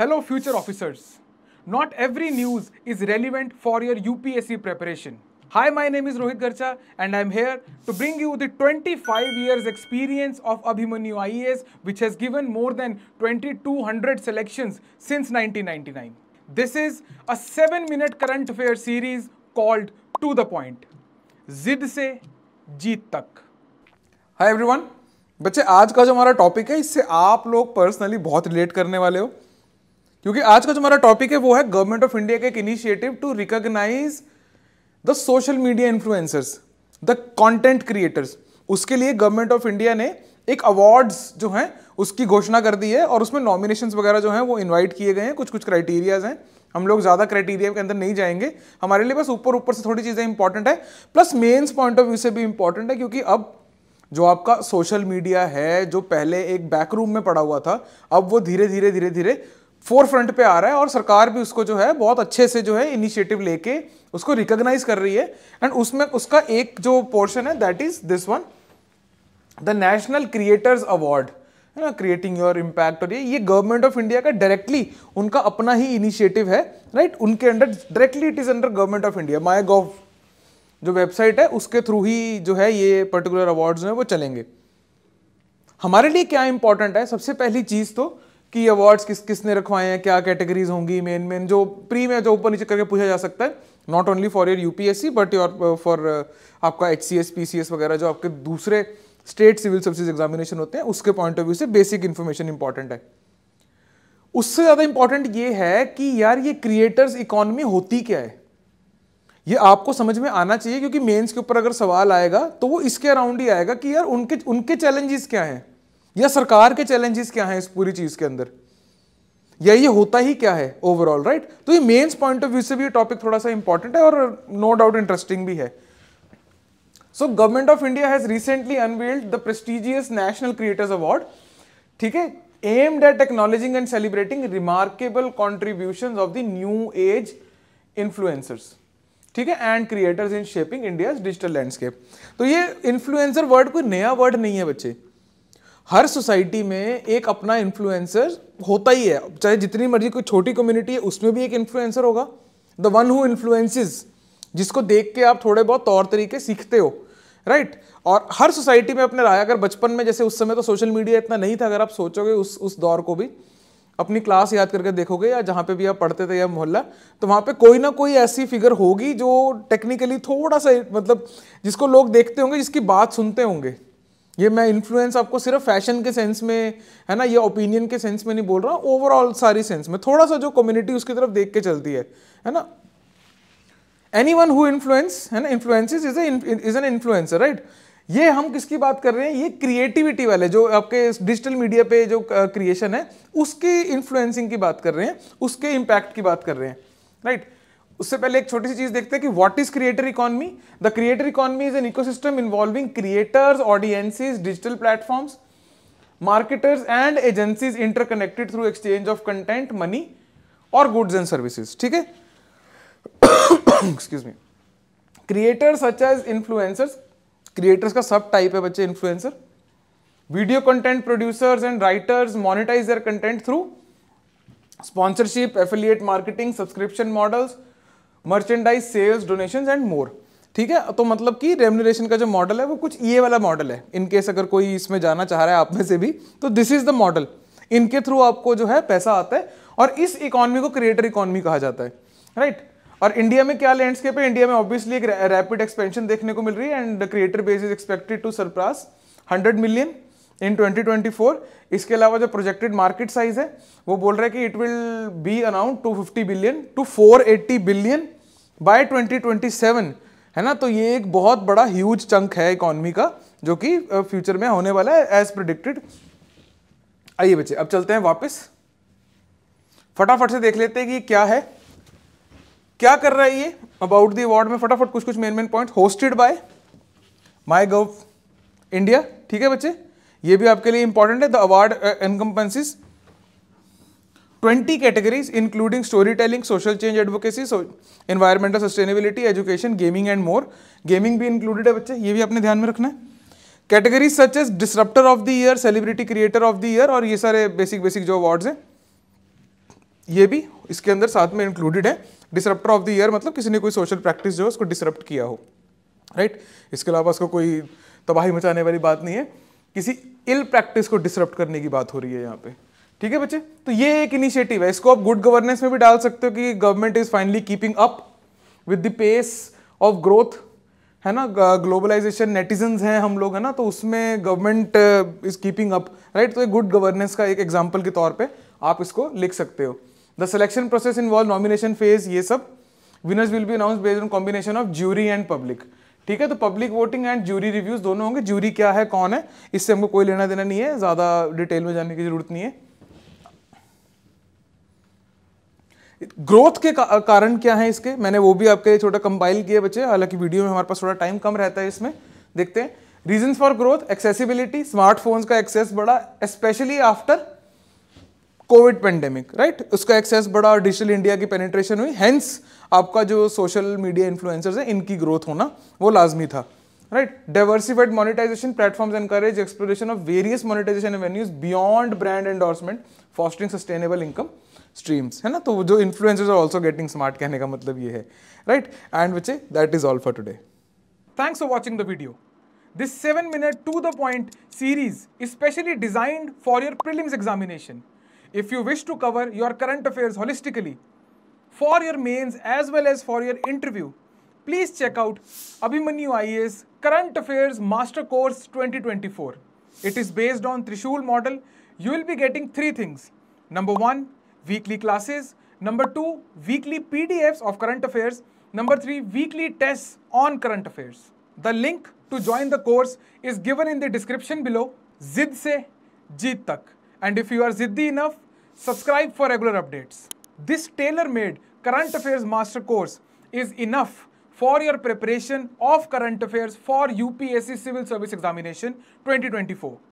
Hello future officers, not every news is relevant for your UPSC preparation. Hi, my name is Rohit Garcha and I am here to bring you the 25 years experience of Abhimanyu IAS, which has given more than 2200 selections since 1999. This is a 7-minute current affair series called To The Point, जिद से जीत तक। Hi everyone, बच्चे आज का जो हमारा topic है इससे आप लोग पर्सनली बहुत रिलेट करने वाले हो, क्योंकि आज का जो हमारा टॉपिक है वो है गवर्नमेंट ऑफ इंडिया का एक initiative to recognise the social media influencers, the content creators. उसके लिए गवर्नमेंट ऑफ इंडिया ने एक अवार्ड्स जो हैं उसकी घोषणा कर दी है और उसमें नॉमिनेशंस वगैरह जो हैं वो इनवाइट किए गए हैं। कुछ क्राइटेरियाज हैं, हम लोग ज़्यादा क्राइटेरिया के अंदर नहीं जाएंगे, हमारे लिए बस ऊपर से थोड़ी चीज़ें इंपॉर्टेंट है, plus mains point of view से भी इंपॉर्टेंट है, क्योंकि अब जो आपका सोशल मीडिया है जो पहले एक बैक रूम में पड़ा हुआ था, अब वो धीरे धीरे फोरफ्रंट पे आ रहा है और सरकार भी उसको जो है बहुत अच्छे से जो है इनिशिएटिव लेके उसको रिकॉग्नाइज कर रही है। एंड उसमें उसका एक जो पोर्शन है that is this one, the national creators award, है ना, क्रिएटिंग योर इम्पैक्ट। और ये गवर्नमेंट ऑफ इंडिया का डायरेक्टली उनका अपना ही इनिशिएटिव है, राइट। उनके under directly it is under government of India, my gov जो वेबसाइट है उसके थ्रू ही जो है ये पर्टिकुलर अवार्ड्स जो है वो चलेंगे। हमारे लिए क्या इंपॉर्टेंट है, सबसे पहली चीज़ तो कि अवार्ड्स किसने रखवाए हैं, क्या कैटेगरीज होंगी, मेन जो प्री में जो ऊपर नीचे करके पूछा जा सकता है, not only for your UPSC but your for आपका एचसीएस पीसीएस वगैरह जो आपके दूसरे स्टेट सिविल सर्विसेज एग्जामिनेशन होते हैं, उसके पॉइंट ऑफ व्यू से बेसिक इन्फॉर्मेशन इंपॉर्टेंट है। उससे ज़्यादा इंपॉर्टेंट ये है कि यार ये क्रिएटर्स इकोनॉमी होती क्या है, ये आपको समझ में आना चाहिए, क्योंकि मेंस के ऊपर अगर सवाल आएगा तो वो इसके अराउंड ही आएगा कि यार उनके चैलेंजेस क्या हैं या सरकार के चैलेंजेस क्या हैं इस पूरी चीज के अंदर, या ये होता ही क्या है ओवरऑल, राइट। तो ये मेंस पॉइंट ऑफ व्यू से भी ये टॉपिक थोड़ा सा इंपॉर्टेंट है और नो डाउट इंटरेस्टिंग भी है। So government of India has recently unveiled the prestigious national creators award, ठीक है, aimed at acknowledging and celebrating remarkable contributions of the new age influencers, ठीक है, and creators in shaping India's digital landscape. तो ये influencer word कोई नया word नहीं है बच्चे, हर सोसाइटी में एक अपना इन्फ्लुएंसर होता ही है, चाहे जितनी मर्जी कोई छोटी कम्युनिटी है उसमें भी एक इन्फ्लुएंसर होगा, द वन हु इन्फ्लुएंसेस, जिसको देख के आप थोड़े बहुत तौर तरीके सीखते हो, राइट। और हर सोसाइटी में अपने रहा, अगर बचपन में जैसे उस समय तो सोशल मीडिया इतना नहीं था, अगर आप सोचोगे उस दौर को भी अपनी क्लास याद करके देखोगे या जहाँ पे भी आप पढ़ते थे या मोहल्ला, तो वहाँ पे कोई ना कोई ऐसी फिगर होगी जो टेक्निकली थोड़ा सा मतलब जिसको लोग देखते होंगे, जिसकी बात सुनते होंगे। ये मैं इन्फ्लुएंस आपको सिर्फ फैशन के सेंस में, है ना, ये ओपिनियन के सेंस में नहीं बोल रहा, ओवरऑल सारी सेंस में थोड़ा सा जो कम्युनिटी उसकी तरफ देख के चलती है, है ना। एनीवन हु इन्फ्लुएंस, है ना, influences is an influencer, right. ये हम किसकी बात कर रहे हैं, ये क्रिएटिविटी वाले जो आपके डिजिटल मीडिया पे जो क्रिएशन है उसकी इन्फ्लुएंसिंग की बात कर रहे हैं, उसके इम्पैक्ट की बात कर रहे हैं, राइट। उससे पहले एक छोटी सी चीज देखते हैं कि what is creator economy. The creator economy is an ecosystem involving creators, audiences, digital platforms, marketers and agencies interconnected through exchange of content, money और गुड्स एंड सर्विसेज, ठीक है। Excuse me. Creators such as influencers, creators का सब type है बच्चे influencer, video content producers and writers monetise their content through sponsorship, affiliate marketing, subscription models, merchandise sales, donations and more, ठीक है। तो मतलब कि रेम्यूनरेशन का जो मॉडल है वो कुछ ये वाला मॉडल है, इनकेस अगर कोई इसमें जाना चाह रहा है आप में से भी, तो दिस इज द मॉडल, इनके थ्रू आपको जो है पैसा आता है और इस इकोनॉमी को क्रिएटर इकोनॉमी कहा जाता है, राइट। और इंडिया में क्या लैंडस्केप है, इंडिया में ऑब्वियसली एक रैपिड एक्सपेंशन देखने को मिल रही है and the creator base is expected to surpass 100 million in 2024। इसके अलावा जो प्रोजेक्टेड मार्केट साइज है वो बोल रहा है कि it will be around 250 billion to 480 billion by 2027, है ना। तो ये एक बहुत बड़ा ह्यूज चंक है इकोनॉमी का जो कि फ्यूचर में होने वाला है एज प्रेडिक्टेड। आइए बच्चे अब चलते हैं वापस, फटाफट से देख लेते हैं कि क्या है, क्या कर रहा है ये अबाउट द अवार्ड में, फटाफट कुछ main point. Hosted by my gov India, ठीक है बच्चे, ये भी आपके लिए इंपॉर्टेंट है। The award encompasses 20 categories including story telling, social change advocacy, environmental sustainability, education, gaming and more. Gaming भी इंक्लूडेड है बच्चे, ये भी आपने ध्यान में रखना है। Categories such as disruptor of the year, celebrity creator of the year, और ये सारे बेसिक जो अवार्ड्स हैं। ये भी इसके अंदर साथ में इंक्लूडेड है। डिसरप्टर ऑफ द ईयर मतलब किसी ने कोई सोशल प्रैक्टिस जो है उसको डिसरप्ट किया हो, राइट। इसके अलावा उसको कोई तबाही मचाने वाली बात नहीं है, किसी इल प्रैक्टिस को डिसरप्ट करने की बात हो रही है यहाँ पे, ठीक है बच्चे। तो ये एक इनिशिएटिव है, इसको आप गुड गवर्नेंस में भी डाल सकते हो कि government is finally keeping up with the pace of growth, है ना, ग्लोबलाइजेशन नेटिजन्स हैं हम लोग, है ना, तो उसमें government is keeping up, right. तो ये गुड गवर्नेंस का एक एग्जाम्पल के तौर पे आप इसको लिख सकते हो। The selection process involve nomination phase, ये सब winners will be announced based on combination of jury and public, ठीक है। तो public voting and jury reviews दोनों होंगे। ज्यूरी क्या है, कौन है, इससे हमको कोई लेना देना नहीं है, ज़्यादा डिटेल में जाने की जरूरत नहीं है। ग्रोथ के कारण क्या है इसके, मैंने वो भी आपके लिए छोटा कंपाइल किया बच्चे, हालांकि वीडियो में हमारे पास थोड़ा टाइम कम रहता है, इसमें देखते हैं। Reasons for growth, accessibility, smartphones का एक्सेस बढ़ा specially after covid pandemic, right, उसका एक्सेस बढ़ा और डिजिटल इंडिया की पेनिट्रेशन हुई, हेंस आपका जो सोशल मीडिया इन्फ्लुएंसर्स है इनकी ग्रोथ होना वो लाजमी था, right. Diversified monetisation platforms encourage exploration of various monetisation avenues beyond brand endorsement fostering sustainable income streams, है ना। तो जो influencers are also getting smart, कहने का मतलब ये है, राइट। एंड बच्चे that is all for today. Thanks for watching the video. This 7-minute to the point series is specially designed for your prelims examination. If you wish to cover your current affairs holistically for your mains as well as for your interview, please check out Abhimanyu IAS Current Affairs Master Course 2024. It is based on Trishul model. You will be getting three things. Number one, weekly classes. Number two, weekly PDFs of current affairs. Number three, weekly tests on current affairs. The link to join the course is given in the description below. Zid se jeet tak. And if you are ziddi enough, subscribe for regular updates. This tailor-made current affairs master course is enough for your preparation of current affairs for UPSC Civil Service Examination 2024.